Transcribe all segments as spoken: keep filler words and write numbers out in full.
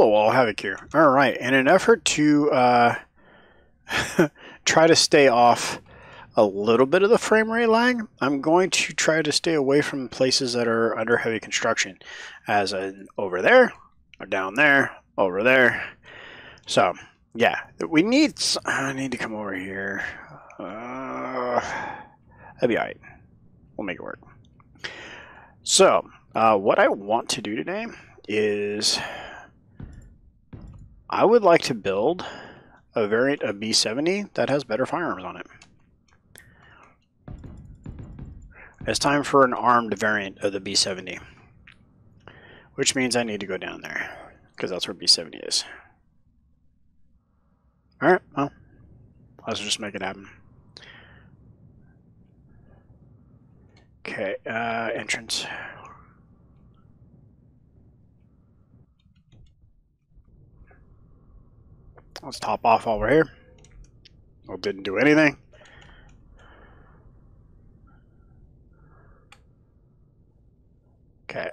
Hello, all. Havoc here. All right, in an effort to uh, try to stay off a little bit of the frame rate lag, I'm going to try to stay away from places that are under heavy construction, as in over there, or down there, over there. So, yeah, we need. I need to come over here. Uh, that'd be all right. We'll make it work. So, uh, what I want to do today is, I would like to build a variant of B seventy that has better firearms on it. It's time for an armed variant of the B seventy, which means I need to go down there because that's where B seventy is. All right, well, let's just make it happen. Okay, uh, entrance. Let's top off while we're here. Well, didn't do anything. Okay.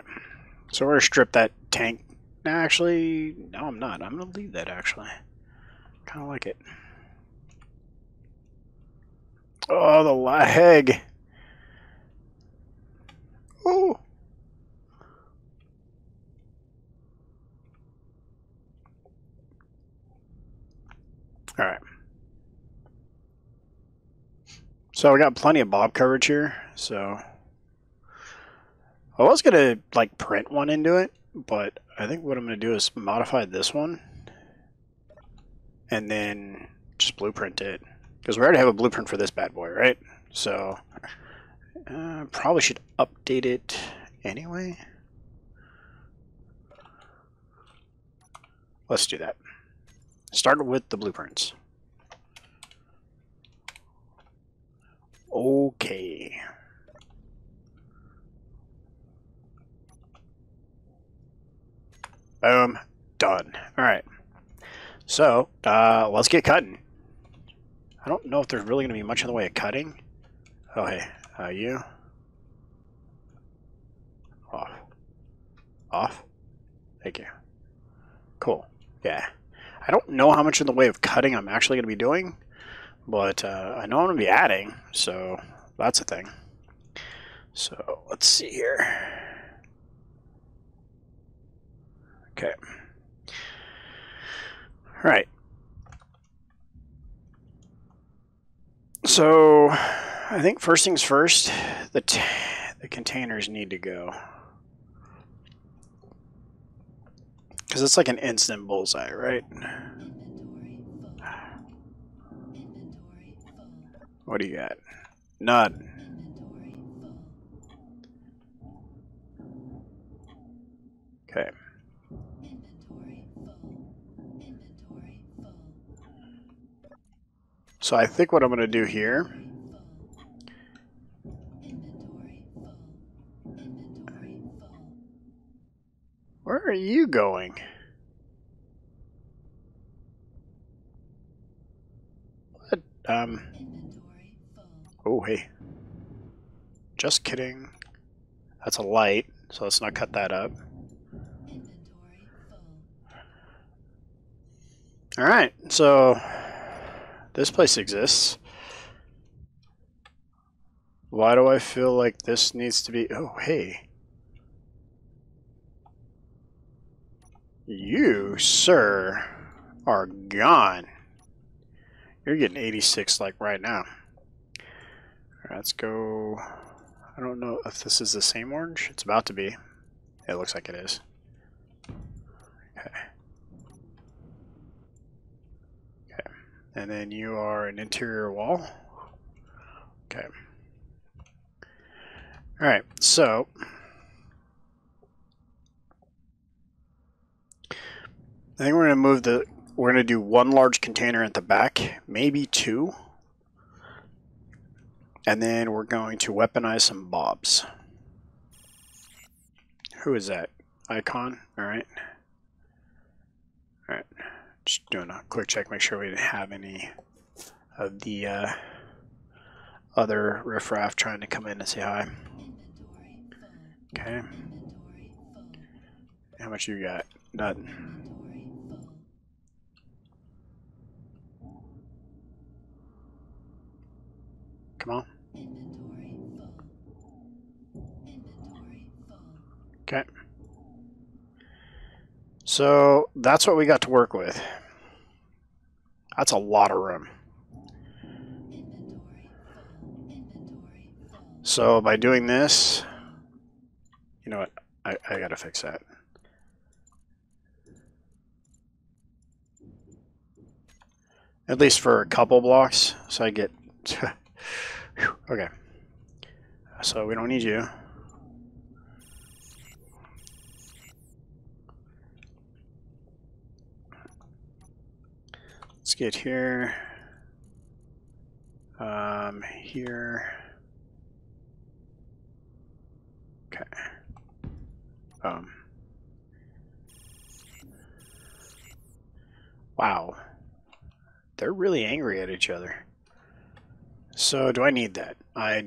So we're going to strip that tank. Actually, no, I'm not. I'm going to leave that, actually. Kind of like it. Oh, the lag. Ooh. All right. So we got plenty of bob coverage here. So I was gonna like print one into it, but I think what I'm gonna do is modify this one and then just blueprint it, because we already have a blueprint for this bad boy, right? So uh, probably should update it anyway. Let's do that. Start with the blueprints. Okay. Boom. Done. All right. So, uh, let's get cutting. I don't know if there's really going to be much in the way of cutting. Oh, hey. Uh, you. Off. Off. Thank you. Cool. Yeah. I don't know how much in the way of cutting I'm actually going to be doing, but uh, I know I'm going to be adding, so that's a thing. So let's see here. Okay. All right. So I think first things first, the, t the containers need to go, because it's like an instant bullseye, right? What do you got? None. Okay. So I think what I'm going to do here . Where are you going? What? Um. Oh, hey. Just kidding. That's a light, so let's not cut that up. All right, so this place exists. Why do I feel like this needs to be? Oh, hey. You, sir, are gone. You're getting eighty-six like right now. All right, let's go. I don't know if this is the same orange. It's about to be. It looks like it is. Okay. Okay. And then you are an interior wall. Okay. All right. So I think we're going to move the, we're going to do one large container at the back, maybe two. And then we're going to weaponize some bobs. Who is that? Icon? All right. All right. Just doing a quick check, make sure we didn't have any of the uh, other riffraff trying to come in and say hi. Okay. How much you got? None. Okay. So that's what we got to work with. That's a lot of room. So by doing this, you know what? I, I gotta fix that. At least for a couple blocks, so I get... Okay. So we don't need you. Let's get here. Um, here. Okay. Um. Wow. They're really angry at each other. So do I need that? I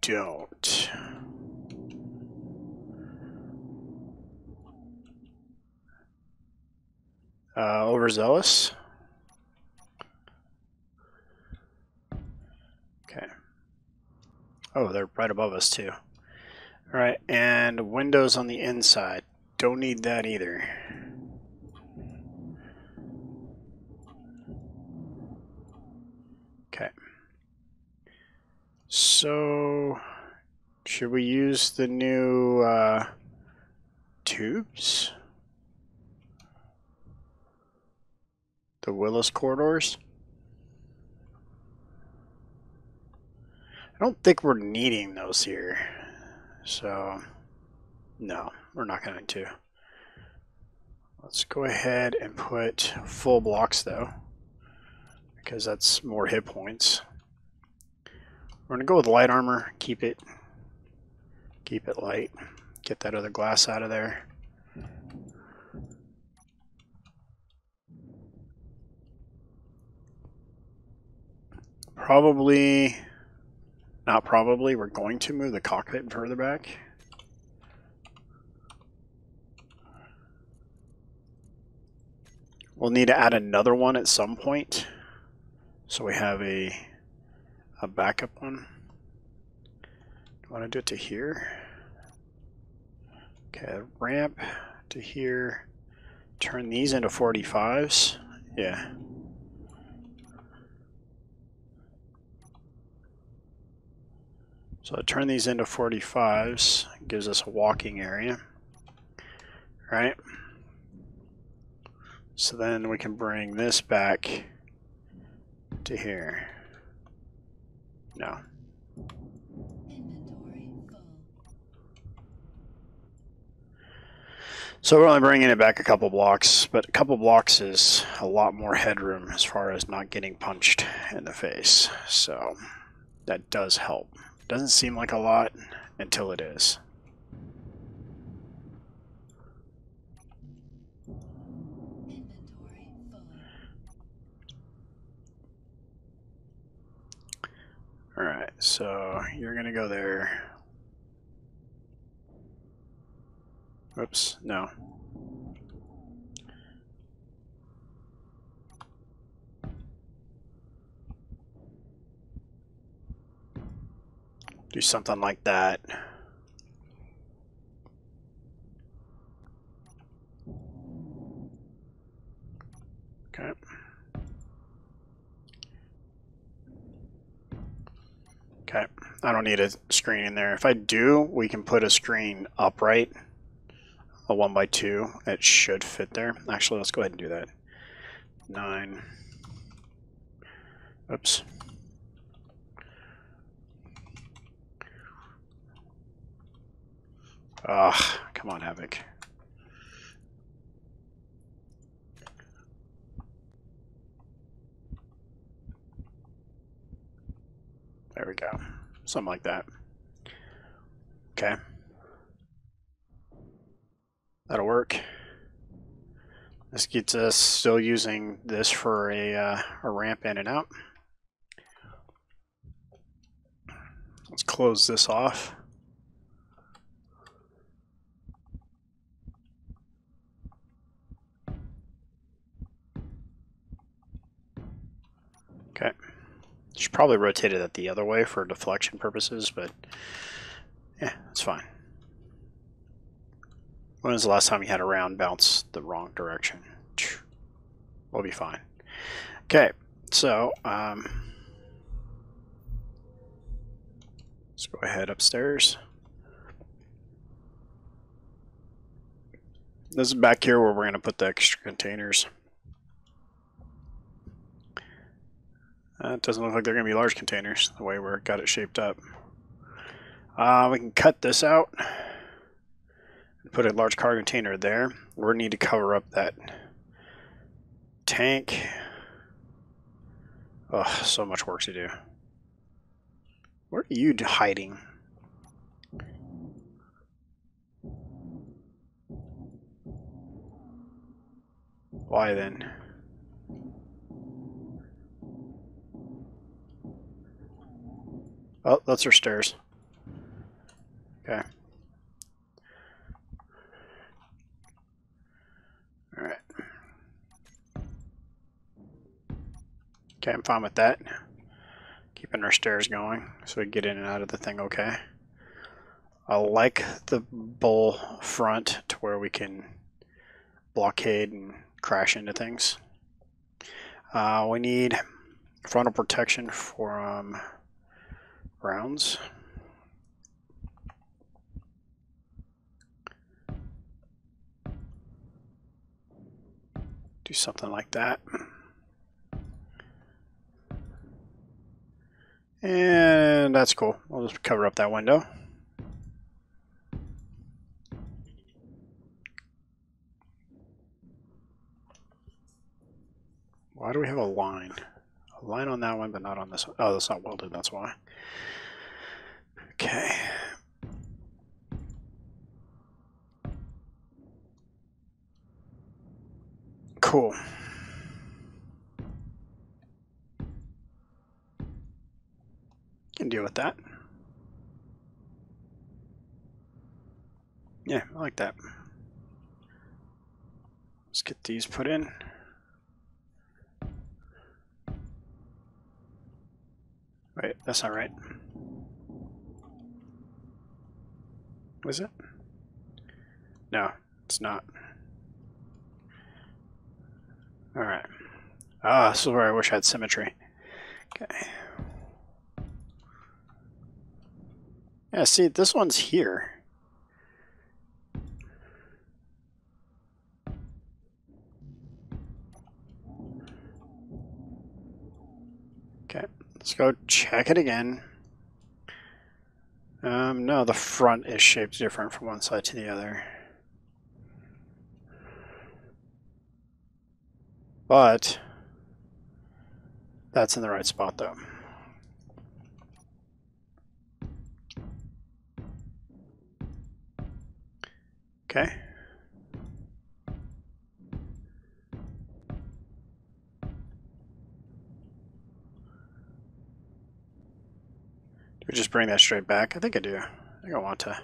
don't. Uh, overzealous? Okay. Oh, they're right above us too. All right, and windows on the inside. Don't need that either. Okay. So, should we use the new uh, tubes? The Willis corridors? I don't think we're needing those here. So, no, we're not going to. Let's go ahead and put full blocks, though, because that's more hit points. We're going to go with light armor, keep it, keep it light, get that other glass out of there. Probably... Not probably, we're going to move the cockpit further back. We'll need to add another one at some point, so we have a, a backup one. Do I want to do it to here? Okay, ramp to here. Turn these into forty-fives. Yeah. So I turn these into forty-fives, gives us a walking area, right? So then we can bring this back to here. No. So we're only bringing it back a couple blocks, but a couple blocks is a lot more headroom as far as not getting punched in the face. So that does help. Doesn't seem like a lot until it is. All right, so you're gonna go there. Oops, no. Do something like that. Okay. Okay, I don't need a screen in there. If I do, we can put a screen upright, a one by two. It should fit there. Actually, let's go ahead and do that. Nine. Oops. Ugh, come on, Havoc. There we go. Something like that. Okay. That'll work. This gets us still using this for a, uh, a ramp in and out. Let's close this off. Okay, should probably rotate it the other way for deflection purposes, but yeah, that's fine. When was the last time you had a round bounce the wrong direction? We'll be fine. Okay, so um, let's go ahead upstairs. This is back here where we're going to put the extra containers. Uh, it doesn't look like they're going to be large containers the way we've got it shaped up. Uh, we can cut this out and put a large cargo container there. We're going to need to cover up that tank. Oh, so much work to do. Where are you hiding? Why then? Oh, that's our stairs. Okay. All right. Okay, I'm fine with that. Keeping our stairs going so we get in and out of the thing okay. I like the bowl front to where we can blockade and crash into things. Uh, we need frontal protection from um, rounds. Do something like that. And that's cool. I'll just cover up that window. Why do we have a line? A line on that one, but not on this one. Oh, that's not welded, that's why. Okay. Cool. Can deal with that. Yeah, I like that. Let's get these put in. Wait, that's not right. Is it? No, it's not. Alright. Ah, this is where I wish I had symmetry. Okay. Yeah, see, this one's here. Okay. Let's go check it again. Um, no, the front is shaped different from one side to the other. But that's in the right spot though. Okay. We just bring that straight back. I think I do. I think I want to.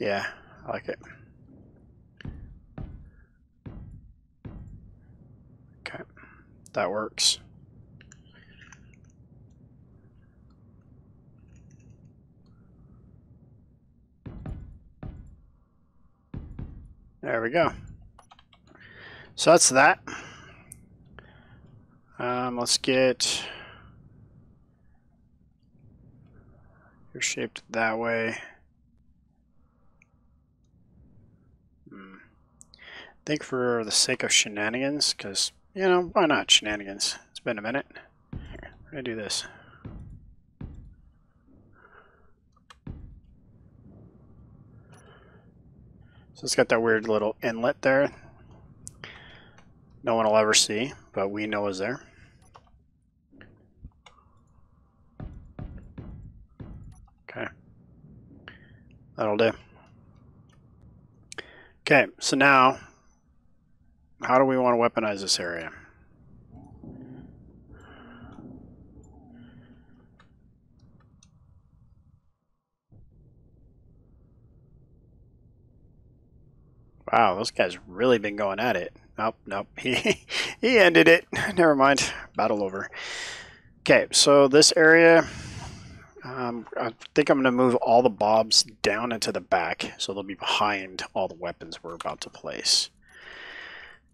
Yeah, I like it. Okay, that works. There we go. So that's that. Um, let's get you're shaped that way. Hmm. I think for the sake of shenanigans, because, you know, why not shenanigans? It's been a minute. Here, we're going to do this. So it's got that weird little inlet there. No one will ever see, but we know is there. Okay. That'll do. Okay, so now, how do we want to weaponize this area? Wow, those guys really been going at it. Nope, nope. He he ended it. Never mind. Battle over. Okay, so this area, Um, I think I'm going to move all the bobs down into the back, so they'll be behind all the weapons we're about to place.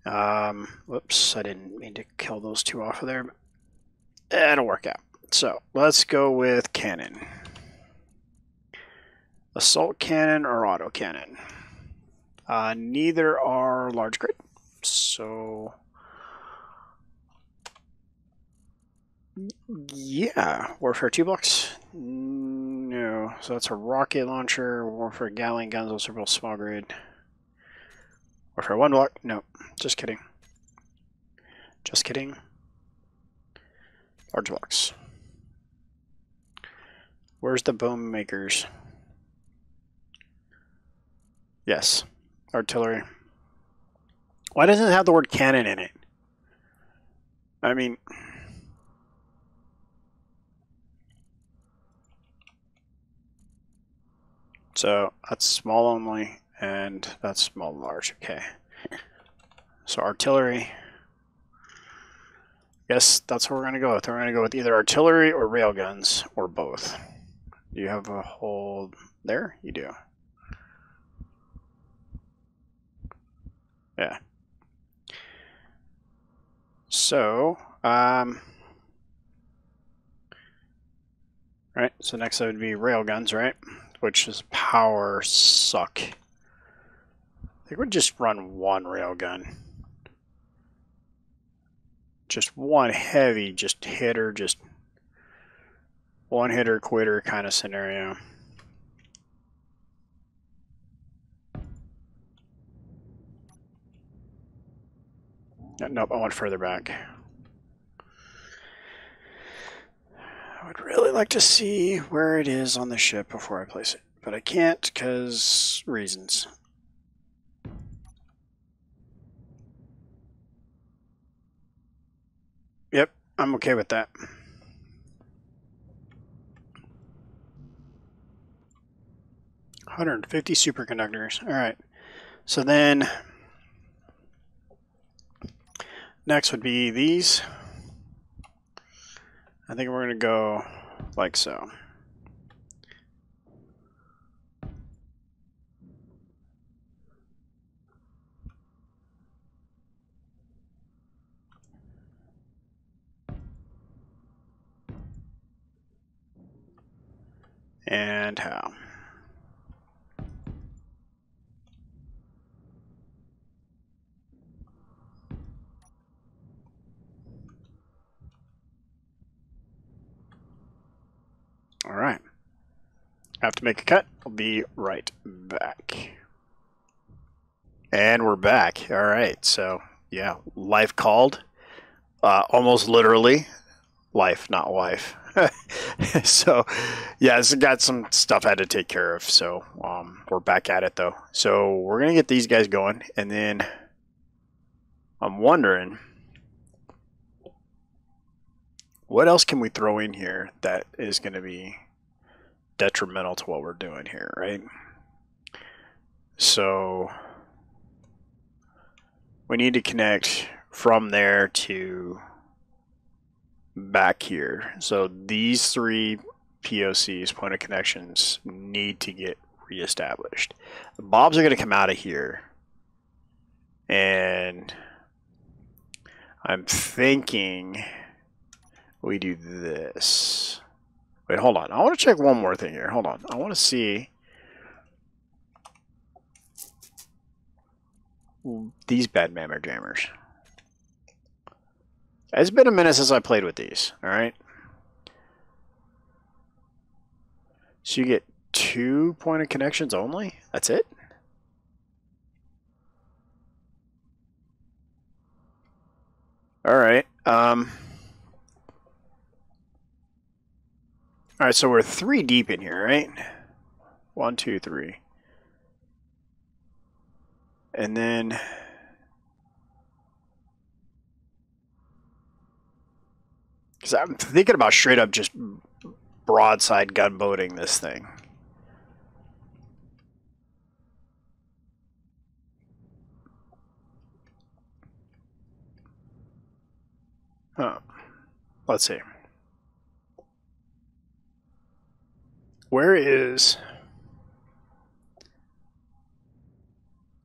Um, whoops, I didn't mean to kill those two off of there. That'll work out. So let's go with cannon. Assault cannon or auto cannon? Uh, neither are large grade. So yeah, Warfare two blocks? No. So that's a rocket launcher. Warfare Galleon guns, those are both small grade. Warfare one block? No. Just kidding. Just kidding. Large blocks. Where's the bone makers? Yes. Artillery. Why doesn't it have the word cannon in it? I mean, so that's small only, and that's small and large. Okay. So artillery. Yes, that's what we're going to go with. We're going to go with either artillery or railguns or both. Do you have a hole there? You do. Yeah. So, um, right, so next that would be railguns, right? Which is power suck. I think we'd just run one railgun. Just one heavy, just hitter, just one hitter, quitter kind of scenario. Nope, I went further back. I would really like to see where it is on the ship before I place it, but I can't because reasons. Yep, I'm okay with that. one hundred fifty superconductors. All right. So then next would be these. I think we're going to go like so. And how? All right. I have to make a cut. I'll be right back. And we're back. All right. So, yeah, life called. Uh, almost literally. Life, not wife. So, yeah, it's got some stuff I had to take care of. So, um, we're back at it, though. So, we're going to get these guys going. And then I'm wondering, what else can we throw in here that is going to be detrimental to what we're doing here, right? So we need to connect from there to back here. So these three P O Cs, point of connections, need to get reestablished. The bobs are going to come out of here. And I'm thinking we do this. Wait, hold on. I want to check one more thing here. Hold on. I want to see these bad mammer jammers. It's been a minute since I played with these. All right. So you get two point of connections only? That's it? All right. Um... All right, so we're three deep in here, right? One, two, three. And then because I'm thinking about straight up just broadside gunboating this thing. Huh. Let's see. Where is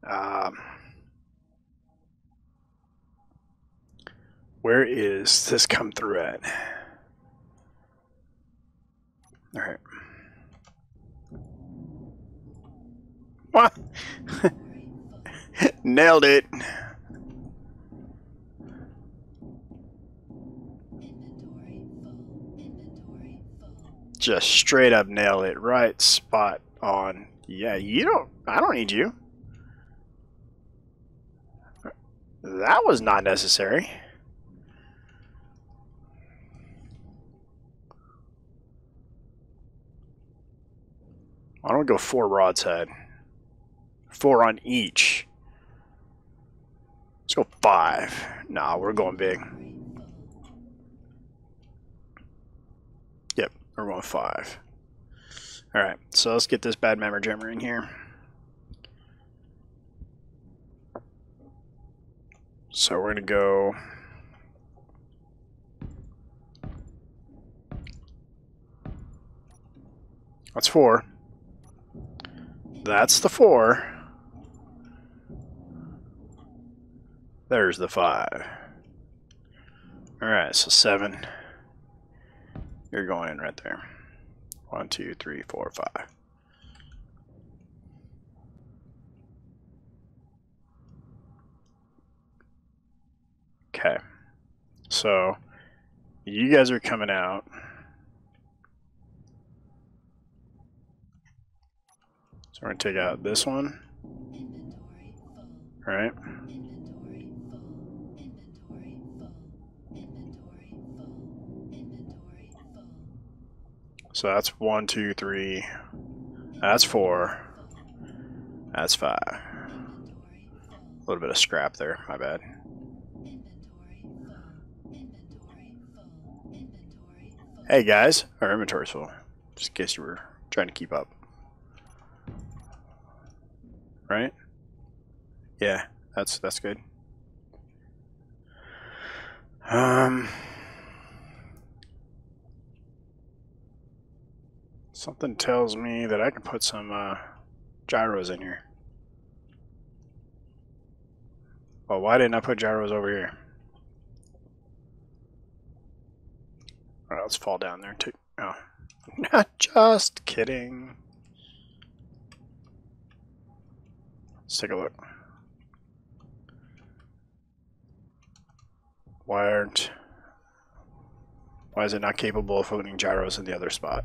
um, where is this come through at? All right. What? Nailed it. Just straight up nail it, right spot on. Yeah, you don't, I don't need you. That was not necessary. I don't go four broadside. Four on each. Let's go five. Nah, we're going big. We're going five. All right, so let's get this bad mammer jammer in here. So we're gonna go. That's four. That's the four. There's the five. All right, so seven. You're going in right there. One, two, three, four, five. Okay. So you guys are coming out. So we're going to take out this one. All right. So that's one, two, three, that's four, that's five. A little bit of scrap there, my bad. Hey guys, our inventory's full, just in case you were trying to keep up. Right? Yeah, that's, that's good. Um... Something tells me that I can put some uh, gyros in here. Well, why didn't I put gyros over here? All right, let's fall down there too. Oh, not just kidding. Let's take a look. Why aren't? Why is it not capable of putting gyros in the other spot?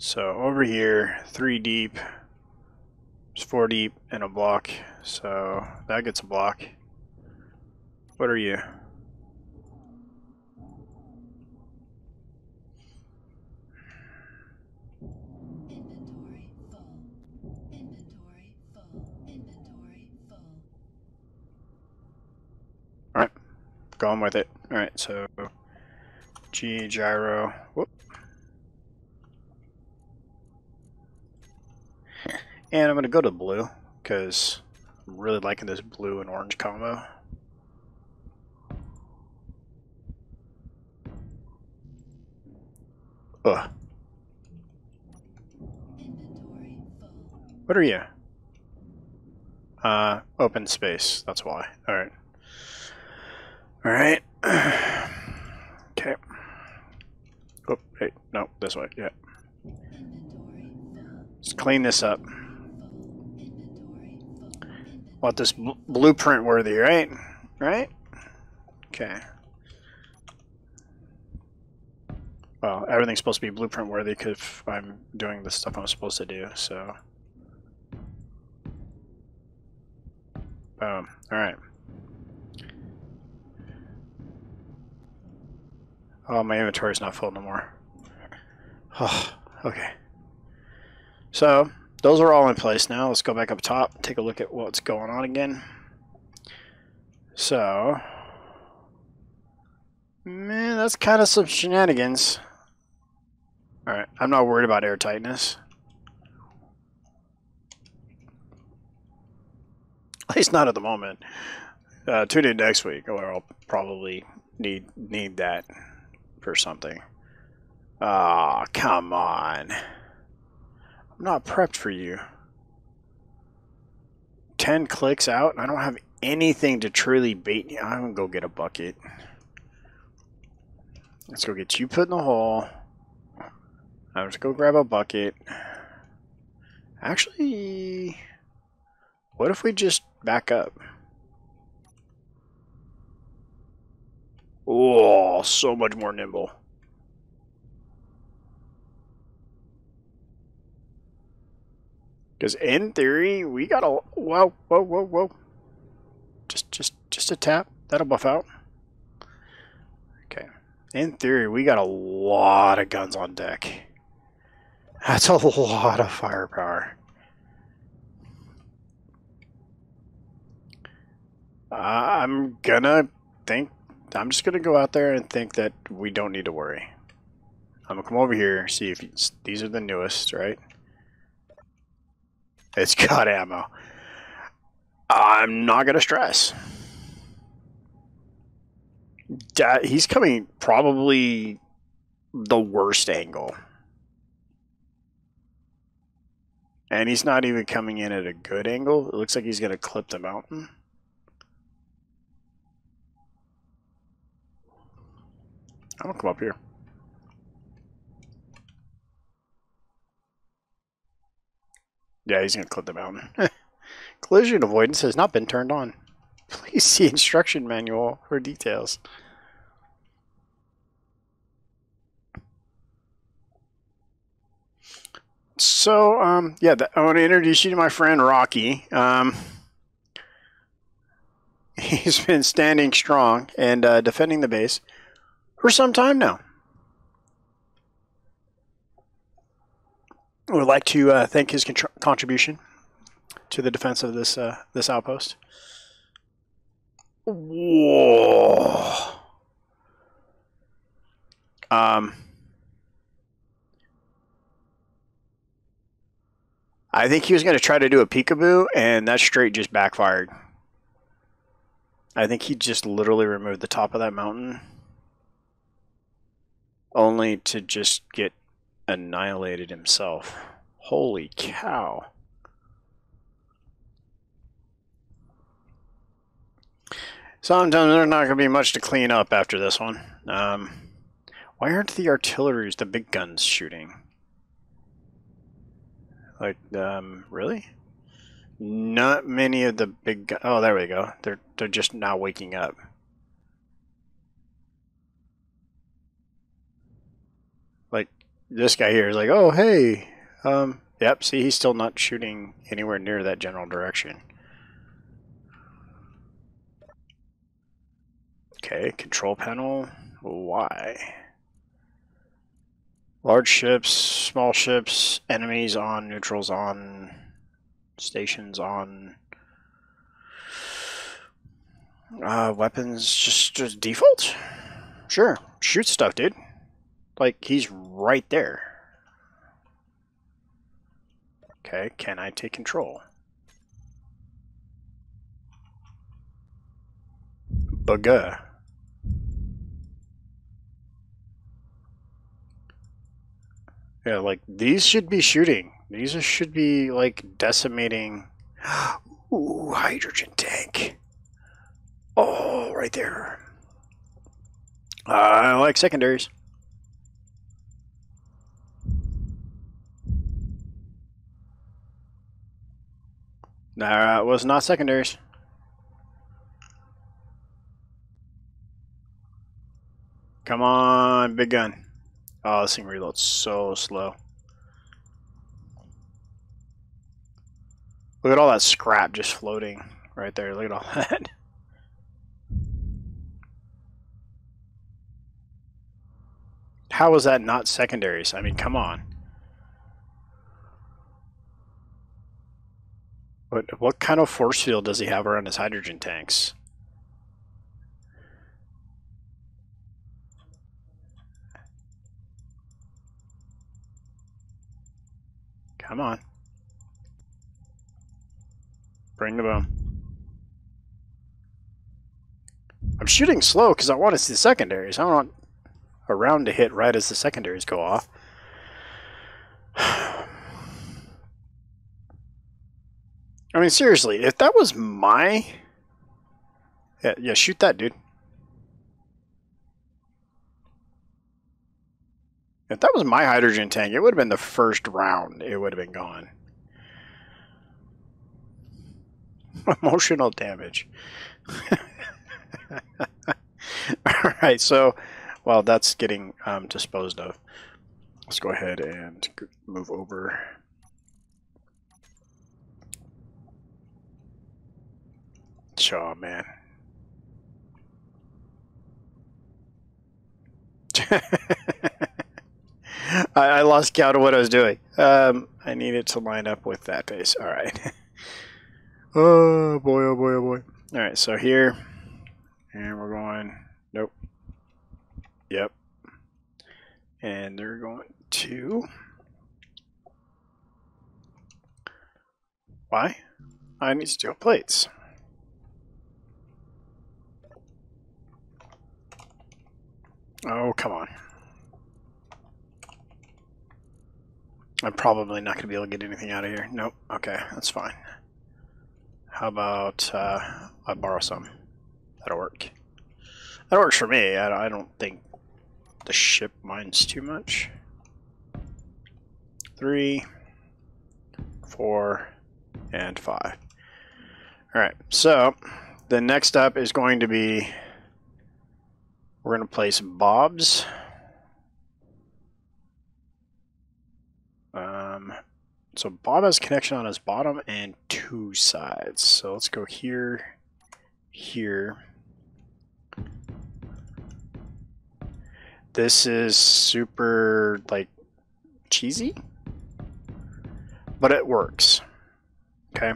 So over here, three deep, four deep, and a block. So that gets a block. What are you? All right, going with it. All right, so G gyro. Whoop. And I'm going to go to blue, because I'm really liking this blue and orange combo. Ugh. What are you? Uh, open space, that's why. Alright. Alright. Okay. Oh, hey, no, this way, yeah. Let's clean this up. Want this bl blueprint worthy, right? Right? Okay. Well, everything's supposed to be blueprint worthy because I'm doing the stuff I'm supposed to do, so. Boom. Alright. Oh, my inventory's not full no more. Oh, okay. So, those are all in place now. Let's go back up top, take a look at what's going on again. So, man, that's kind of some shenanigans. All right, I'm not worried about air tightness. At least not at the moment. Uh, tune in next week, or I'll probably need need that for something. Ah, oh, come on. I'm not prepped for you. Ten clicks out, and I don't have anything to truly bait you. I'm gonna go get a bucket. Let's go get you put in the hole. I'm just gonna go grab a bucket. Actually, what if we just back up? Oh, so much more nimble. Because in theory, we got a... Whoa, whoa, whoa, whoa. Just, just, just a tap. That'll buff out. Okay. In theory, we got a lot of guns on deck. That's a lot of firepower. I'm gonna think... I'm just gonna go out there and think that we don't need to worry. I'm gonna come over here, see if... These are the newest, right? It's got ammo. I'm not gonna stress. That, he's coming probably the worst angle. And he's not even coming in at a good angle. It looks like he's gonna clip the mountain. I'm gonna come up here. Yeah, he's going to clip the mountain. Collision avoidance has not been turned on. Please see instruction manual for details. So, um, yeah, the, I want to introduce you to my friend Rocky. Um, he's been standing strong and uh, defending the base for some time now. Would like to uh, thank his contribution to the defense of this uh, this outpost. Whoa. Um, I think he was going to try to do a peekaboo, and that straight just backfired. I think he just literally removed the top of that mountain, only to just get annihilated himself. Holy cow. Sometimes there's not going to be much to clean up after this one. Um, why aren't the artilleries, the big guns, shooting? Like, um, really? Not many of the big guns. Oh, there we go. They're, they're just now waking up. Like, this guy here is like, oh, hey. Um, yep, see, he's still not shooting anywhere near that general direction. Okay, control panel. Why? Large ships, small ships, enemies on, neutrals on, stations on. Uh, weapons, just, just default? Sure, shoot stuff, dude. Like, he's right there. Okay, can I take control? Bugger. Yeah, like, these should be shooting. These should be, like, decimating. Ooh, hydrogen tank. Oh, right there. I like secondaries. Nah, it was not secondaries. Come on, big gun. Oh, this thing reloads so slow. Look at all that scrap just floating right there. Look at all that. How is that not secondaries? I mean, come on. What, what kind of force field does he have around his hydrogen tanks? Come on. Bring the boom. I'm shooting slow because I want to see the secondaries. I don't want a round to hit right as the secondaries go off. I mean, seriously, if that was my... Yeah, yeah, shoot that, dude. If that was my hydrogen tank, it would have been the first round. It would have been gone. Emotional damage. All right, so, well, that's getting um, disposed of. Let's go ahead and move over. Aw, man. I, I lost count of what I was doing. Um, I needed to line up with that base. All right. Oh, boy, oh, boy, oh, boy. All right, so here, and we're going, nope. Yep. And they're going to. Why? I need steel plates. Oh, come on. I'm probably not going to be able to get anything out of here. Nope. Okay, that's fine. How about uh, I borrow some? That'll work. That works for me. I, I don't think the ship mines too much. Three, four, and five. All right, so the next up is going to be... We're going to place BoBs. Um, so BoB has connection on his bottom and two sides. So let's go here, here. This is super, like, cheesy, but it works. Okay.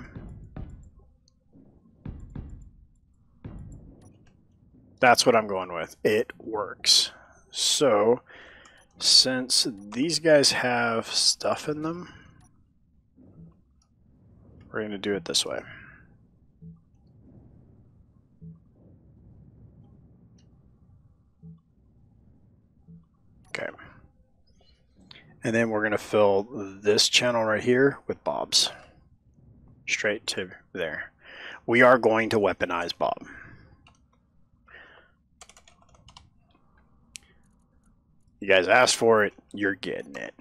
That's what I'm going with. It works. So, since these guys have stuff in them, we're going to do it this way. Okay. And then we're going to fill this channel right here with BoBs. Straight to there. We are going to weaponize BoB. You guys asked for it, you're getting it.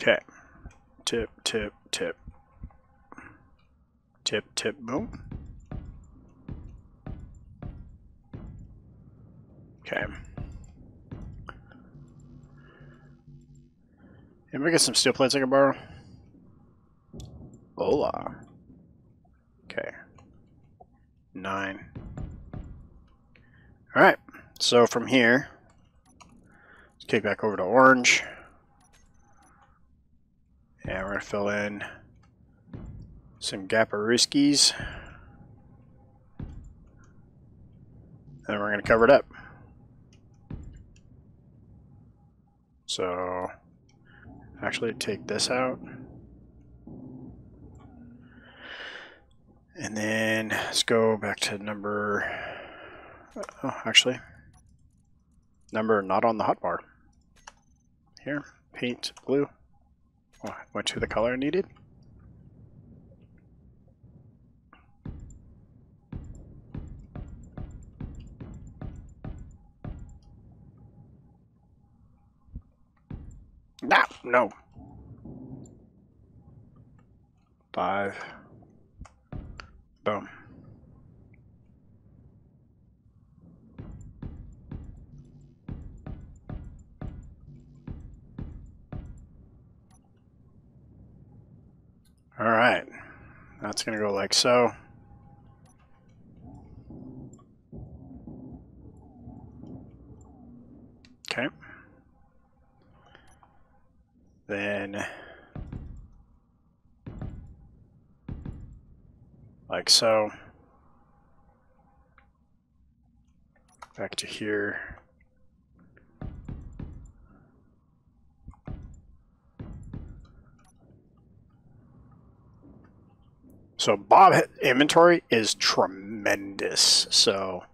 Okay. Tip, tip, tip. Tip, tip, boom. Okay. Can we get some steel plates I can borrow? Hola. Okay. Nine. All right, so from here, let's kick back over to orange. And we're gonna fill in some Gaparuskis. And we're gonna cover it up. So, actually take this out. And then let's go back to number, oh, actually, number not on the hotbar. Here, paint blue. Oh, I went to the color I needed. No, no. Five. Boom. All right, that's gonna go like so. Okay. Then like so. Back to here. So BoB inventory is tremendous. So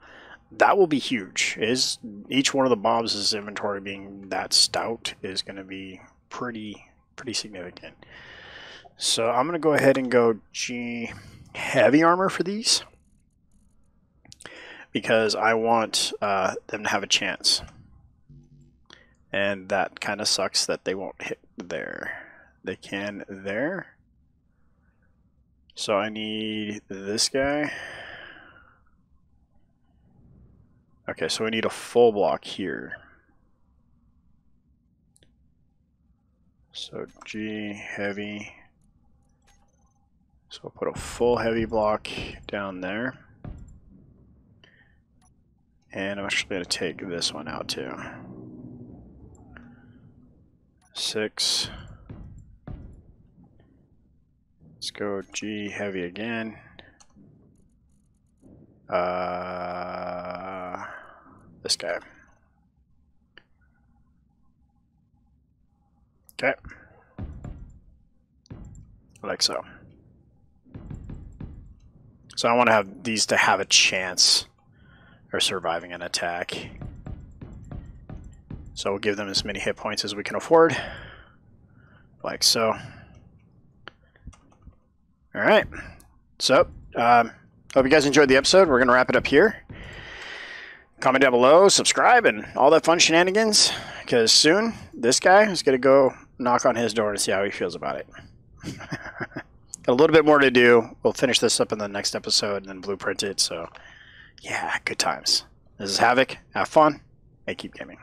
that will be huge. Is each one of the BoBs' inventory being that stout is going to be pretty pretty significant. So I'm going to go ahead and go G heavy armor for these, because I want uh, them to have a chance. And that kind of sucks that they won't hit there. They can there. So I need this guy. Okay, so we need a full block here. So G heavy. So we'll put a full heavy block down there. And I'm actually going to take this one out too. Six. Let's go G heavy again. Uh, this guy. Okay. Like so. So I want to have these to have a chance of surviving an attack. So we'll give them as many hit points as we can afford. Like so. All right. So, um, hope you guys enjoyed the episode. We're going to wrap it up here. Comment down below, subscribe, and all that fun shenanigans. Because soon, this guy is going to go knock on his door and see how he feels about it. Got a little bit more to do. We'll finish this up in the next episode and then blueprint it. So, yeah, good times. This is Havoc. Have fun and keep gaming.